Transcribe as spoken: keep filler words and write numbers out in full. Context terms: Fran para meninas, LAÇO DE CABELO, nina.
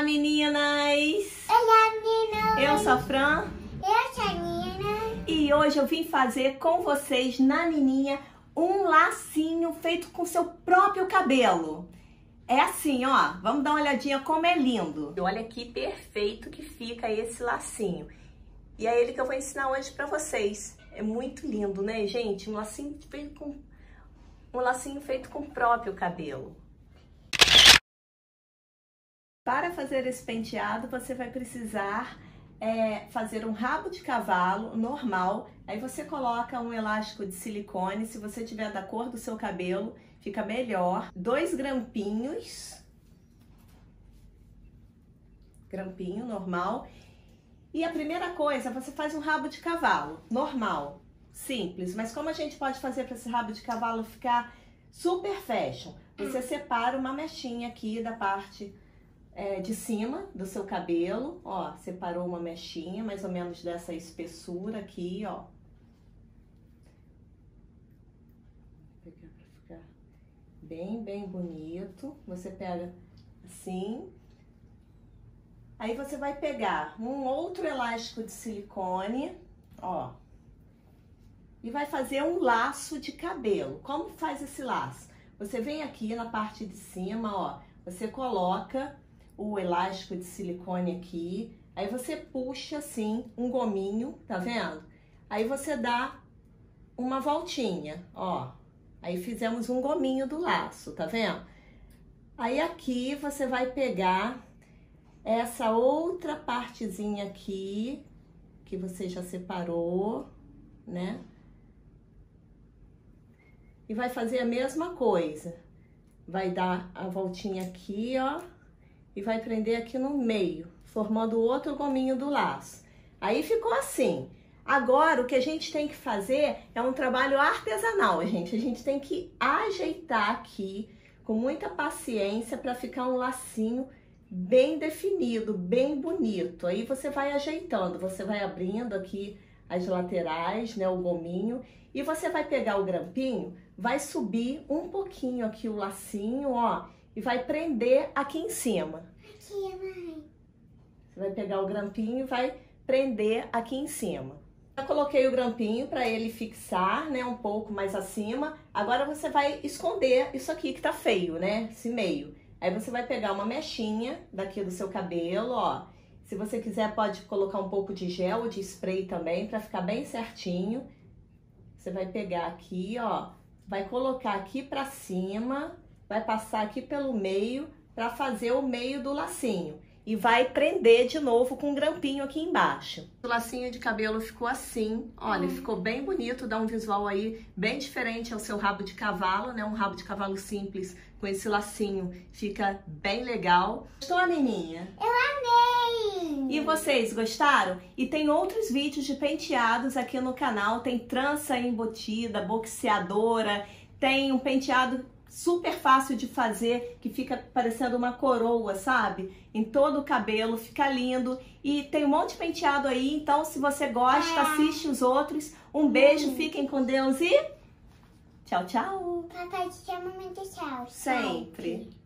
Olá, meninas! Olá, meninas! Eu sou a Fran. Eu sou a Nina. E hoje eu vim fazer com vocês, na Nininha, um lacinho feito com seu próprio cabelo. É assim, ó. Vamos dar uma olhadinha como é lindo. E olha que perfeito que fica esse lacinho. E é ele que eu vou ensinar hoje pra vocês. É muito lindo, né, gente? Um lacinho feito com, um lacinho feito com o próprio cabelo. Para fazer esse penteado, você vai precisar é, fazer um rabo de cavalo normal. Aí você coloca um elástico de silicone, se você tiver da cor do seu cabelo, fica melhor. Dois grampinhos, grampinho normal. E a primeira coisa, você faz um rabo de cavalo normal, simples. Mas como a gente pode fazer para esse rabo de cavalo ficar super fashion? Você separa uma mechinha aqui da parte... É, de cima do seu cabelo, ó, separou uma mechinha, mais ou menos dessa espessura aqui, ó. Vou pegar pra ficar bem, bem bonito. Você pega assim. Aí você vai pegar um outro elástico de silicone, ó. E vai fazer um laço de cabelo. Como faz esse laço? Você vem aqui na parte de cima, ó. Você coloca... o elástico de silicone aqui, aí você puxa assim um gominho, tá vendo? Aí você dá uma voltinha, ó. Aí fizemos um gominho do laço, tá vendo? Aí aqui você vai pegar essa outra partezinha aqui, que você já separou, né? E vai fazer a mesma coisa. Vai dar a voltinha aqui, ó. E vai prender aqui no meio, formando outro gominho do laço. Aí ficou assim. Agora, o que a gente tem que fazer é um trabalho artesanal, gente. A gente tem que ajeitar aqui com muita paciência para ficar um lacinho bem definido, bem bonito. Aí você vai ajeitando, você vai abrindo aqui as laterais, né, o gominho. E você vai pegar o grampinho, vai subir um pouquinho aqui o lacinho, ó. E vai prender aqui em cima. Aqui, mãe. Você vai pegar o grampinho e vai prender aqui em cima. Já coloquei o grampinho para ele fixar, né? Um pouco mais acima. Agora você vai esconder isso aqui que tá feio, né? Esse meio. Aí você vai pegar uma mechinha daqui do seu cabelo, ó. Se você quiser, pode colocar um pouco de gel ou de spray também, para ficar bem certinho. Você vai pegar aqui, ó. Vai colocar aqui pra cima... Vai passar aqui pelo meio para fazer o meio do lacinho. E vai prender de novo com um grampinho aqui embaixo. O lacinho de cabelo ficou assim. Olha, hum. Ficou bem bonito. Dá um visual aí bem diferente ao seu rabo de cavalo, né? Um rabo de cavalo simples com esse lacinho. Fica bem legal. Gostou, Nininha? Eu amei! E vocês, gostaram? E tem outros vídeos de penteados aqui no canal. Tem trança embutida, boxeadora. Tem um penteado... super fácil de fazer, que fica parecendo uma coroa, sabe? Em todo o cabelo, fica lindo. E tem um monte de penteado aí, então se você gosta, assiste os outros. Um beijo, fiquem com Deus e... tchau, tchau! Papai te chama muito tchau. Sempre!